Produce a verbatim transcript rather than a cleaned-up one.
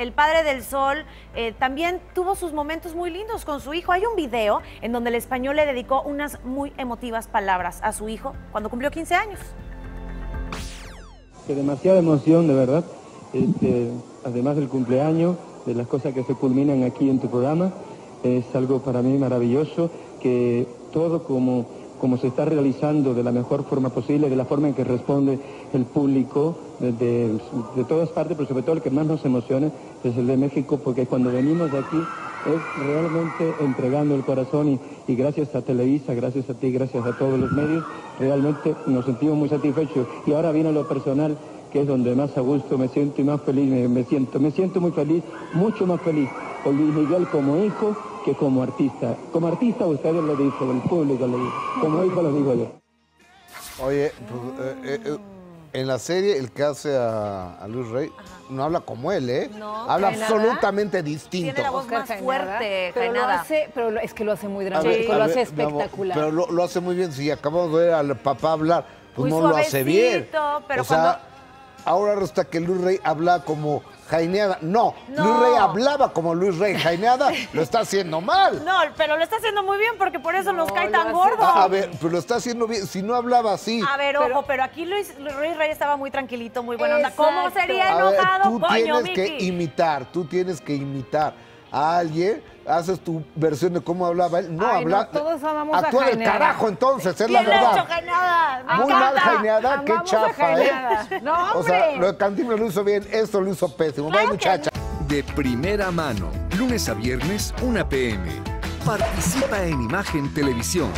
el padre del Sol, eh, también tuvo sus momentos muy lindos con su hijo. Hay un video en donde el español le dedicó unas muy emotivas palabras a su hijo cuando cumplió quince años. Que demasiada emoción, de verdad. Este, además del cumpleaños, de las cosas que se culminan aquí en tu programa, es algo para mí maravilloso, que todo como, como se está realizando de la mejor forma posible, de la forma en que responde el público de, de, de todas partes, pero sobre todo el que más nos emociona es el de México, porque cuando venimos de aquí es realmente entregando el corazón y, y gracias a Televisa, gracias a ti, gracias a todos los medios, realmente nos sentimos muy satisfechos. Y ahora viene lo personal, que es donde más a gusto me siento y más feliz me, me siento. Me siento muy feliz, mucho más feliz con Luis Miguel como hijo que como artista. Como artista ustedes lo dicen, el público lo dice. Como hijo lo digo yo. Oye, pues, eh, eh, en la serie el que hace a, a Luis Rey, ajá, no habla como él, ¿eh? No, habla absolutamente nada distinto. Tiene la voz Oscar más fuerte, pero lo hace, pero es que lo hace muy dramático, sí, lo hace espectacular. Pero lo, lo hace muy bien. Si acabamos de ver al papá hablar, pues muy no lo hace bien. Pero o sea, cuando... Ahora hasta que Luis Rey habla como jaineada. No, no, Luis Rey hablaba como Luis Rey. Jaineada lo está haciendo mal. No, pero lo está haciendo muy bien, porque por eso no, nos cae tan gordo. A ver, pero lo está haciendo bien. Si no hablaba así. A ver, pero, ojo, pero aquí Luis, Luis Rey estaba muy tranquilito, muy buena onda. ¿Cómo sería enojado? Ver, tú coño, tienes Mickey. que imitar, tú tienes que imitar a alguien. Haces tu versión de cómo hablaba él. No hablaba. No, todos amamos a Actúa del carajo, entonces, es la verdad. Hecho jaineada, me Muy encanta. mal jaineada, qué chafa, ¿eh? No, hombre. O sea, lo de Cantinflas lo hizo bien, esto lo hizo pésimo. Claro. Bye, muchacha. No. De primera mano, lunes a viernes, una p m Participa en Imagen Televisión.